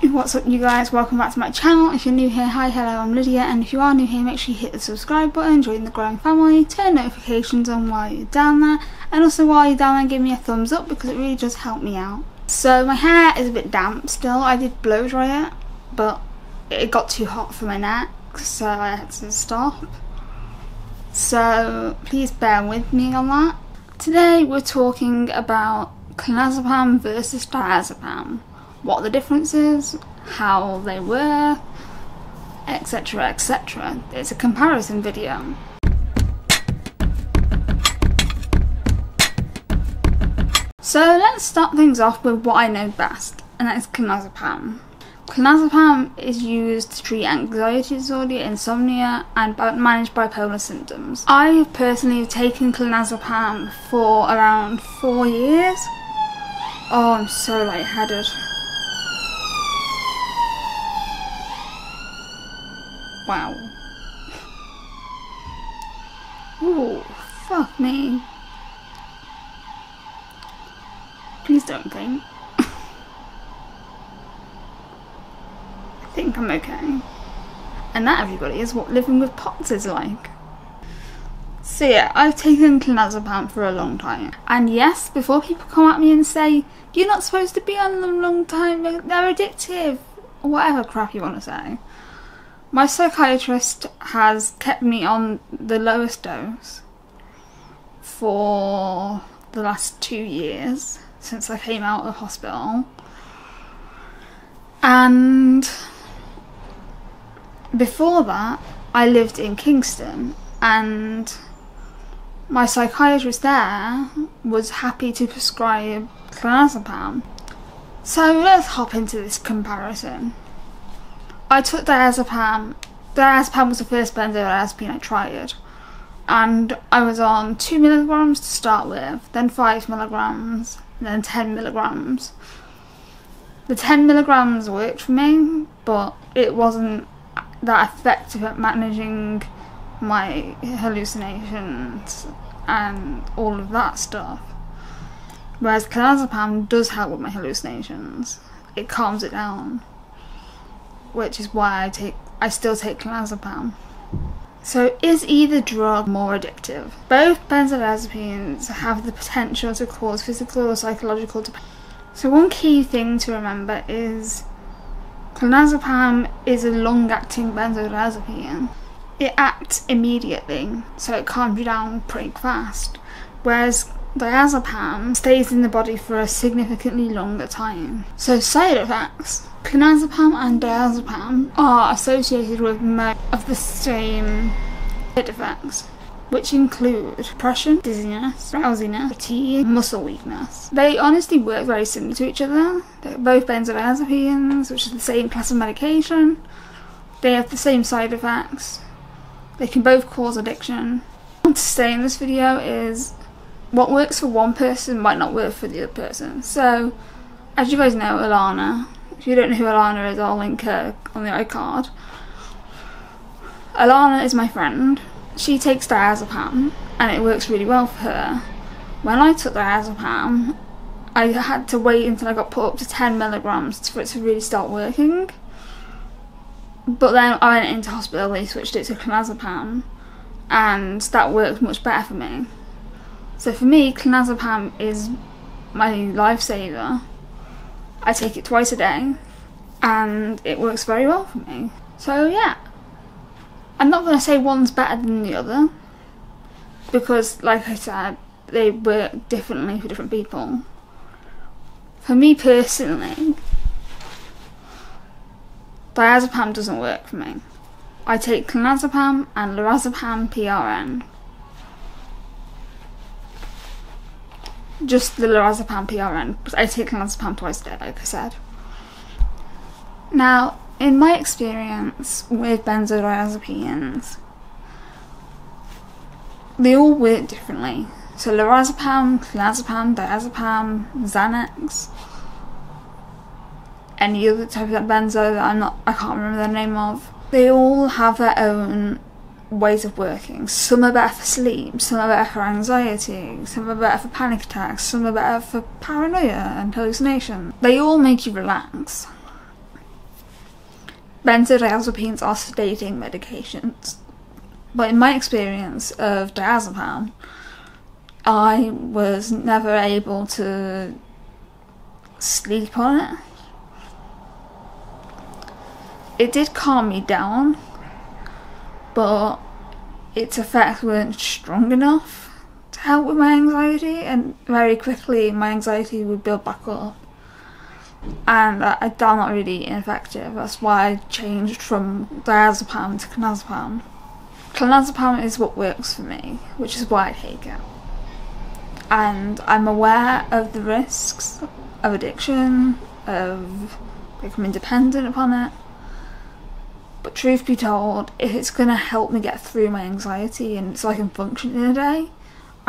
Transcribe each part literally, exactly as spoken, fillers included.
Hey, what's up you guys, welcome back to my channel. If you're new here, hi, hello, I'm Lydia, and if you are new here, make sure you hit the subscribe button, join the growing family, turn notifications on while you're down there, and also while you're down there give me a thumbs up because it really does help me out. So my hair is a bit damp still. I did blow dry it, but it got too hot for my neck, so I had to stop. So please bear with me on that. Today we're talking about clonazepam versus diazepam. What the difference is, how they were, etc, et cetera. It's a comparison video. So let's start things off with what I know best, and that is clonazepam. Clonazepam is used to treat anxiety disorder, insomnia, and manage bipolar symptoms. I have personally taken clonazepam for around four years. Oh, I'm so lightheaded. Wow. Ooh, fuck me. Please don't faint. I think I'm okay. And that, everybody, is what living with POTS is like. So yeah, I've taken clonazepam for a long time. And yes, before people come at me and say, you're not supposed to be on them a long time, they're addictive, or whatever crap you want to say. My psychiatrist has kept me on the lowest dose for the last two years since I came out of hospital, and before that I lived in Kingston, and my psychiatrist there was happy to prescribe clonazepam. So let's hop into this comparison. I took diazepam. Diazepam was the first benzodiazepine I tried, and I was on two milligrams to start with, then five milligrams, and then ten milligrams. The ten milligrams worked for me, but it wasn't that effective at managing my hallucinations and all of that stuff. Whereas clonazepam does help with my hallucinations; it calms it down, which is why I take, I still take clonazepam. So is either drug more addictive? Both benzodiazepines have the potential to cause physical or psychological dependence. So one key thing to remember is clonazepam is a long-acting benzodiazepine. It acts immediately, so it calms you down pretty fast, whereas diazepam stays in the body for a significantly longer time. So side effects. Clonazepam and diazepam are associated with most of the same side effects, which include depression, dizziness, drowsiness, fatigue, muscle weakness. They honestly work very similar to each other. They're both benzodiazepines, which is the same class of medication. They have the same side effects. They can both cause addiction. What I want to say in this video is what works for one person might not work for the other person. So, as you guys know, Alana, if you don't know who Alana is, I'll link her on the iCard. Alana is my friend. She takes diazepam, and it works really well for her. When I took diazepam, I had to wait until I got put up to ten milligrams for it to really start working. But then I went into hospital, they switched it to clonazepam, and that worked much better for me. So for me, clonazepam is my lifesaver. I take it twice a day, and it works very well for me. So yeah, I'm not going to say one's better than the other, because like I said, they work differently for different people. For me personally, diazepam doesn't work for me. I take clonazepam and lorazepam P R N. Just the lorazepam P R N, because I take clonazepam twice a day, like I said. Now, in my experience with benzodiazepines, they all work differently. So lorazepam, clonazepam, diazepam, Xanax, any other type of benzo that I'm not, I can't remember the name of. They all have their own ways of working. Some are better for sleep, some are better for anxiety, some are better for panic attacks, some are better for paranoia and hallucinations. They all make you relax. benzodiazepines are sedating medications, but in my experience of diazepam, I was never able to sleep on it. It did calm me down, but its effects weren't strong enough to help with my anxiety, and very quickly my anxiety would build back up. And I found that really ineffective. That's why I changed from diazepam to clonazepam. Clonazepam is what works for me, which is why I take it. And I'm aware of the risks of addiction, of becoming dependent upon it. But truth be told, if it's going to help me get through my anxiety and so I can function in a day,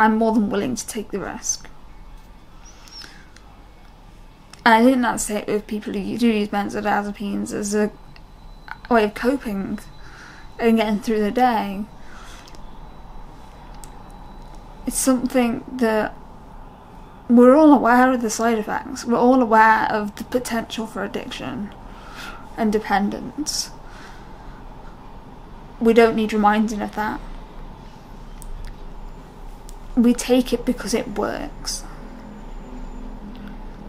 I'm more than willing to take the risk. And I think that's it with people who do use benzodiazepines as a way of coping and getting through the day. It's something that we're all aware of the side effects. We're all aware of the potential for addiction and dependence. We don't need reminding of that. We take it because it works.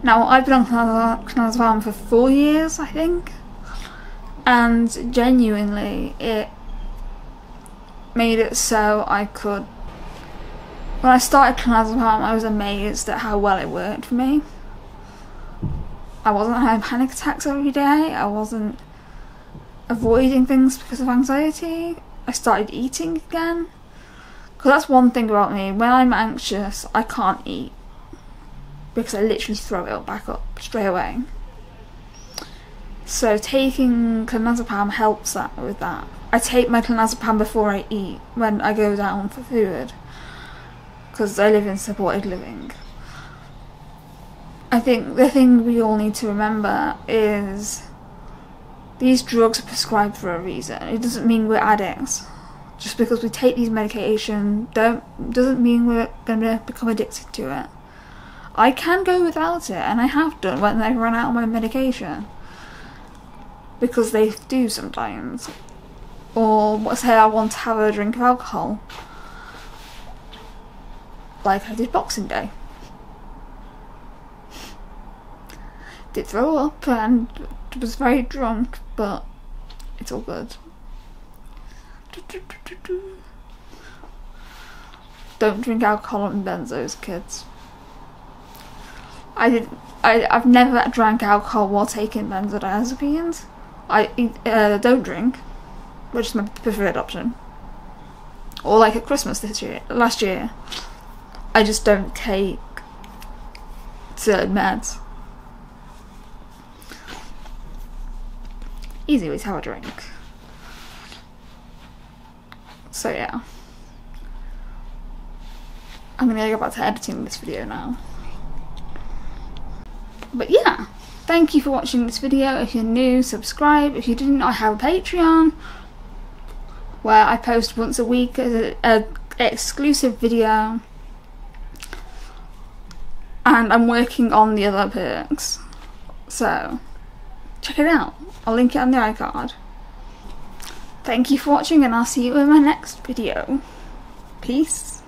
Now, I've been on clonazepam for four years, I think, and genuinely it made it so I could... When I started clonazepam, I was amazed at how well it worked for me. I wasn't having panic attacks every day, I wasn't avoiding things because of anxiety. I started eating again. Because that's one thing about me, when I'm anxious, I can't eat. Because I literally throw it back up straight away. So taking clonazepam helps that with that. I take my clonazepam before I eat when I go down for food, because I live in supported living. I think the thing we all need to remember is these drugs are prescribed for a reason. It doesn't mean we're addicts. Just because we take these medications don't, doesn't mean we're going to become addicted to it. I can go without it, and I have done when they run out of my medication, because they do sometimes. Or say I want to have a drink of alcohol, like I did Boxing Day. Did throw up and was very drunk, but it's all good. Don't drink alcohol and benzos, kids. I did, I, I've never drank alcohol while taking benzodiazepines. I uh, don't drink, which is my preferred option. Or like at Christmas this year, last year, I just don't take certain meds. Easy way to have a drink. So yeah. I'm gonna go back to editing this video now. But yeah, thank you for watching this video. If you're new, subscribe. If you didn't, I have a Patreon where I post once a week as an exclusive video, and I'm working on the other perks, so check it out. I'll link it on the iCard. Thank you for watching, and I'll see you in my next video. Peace.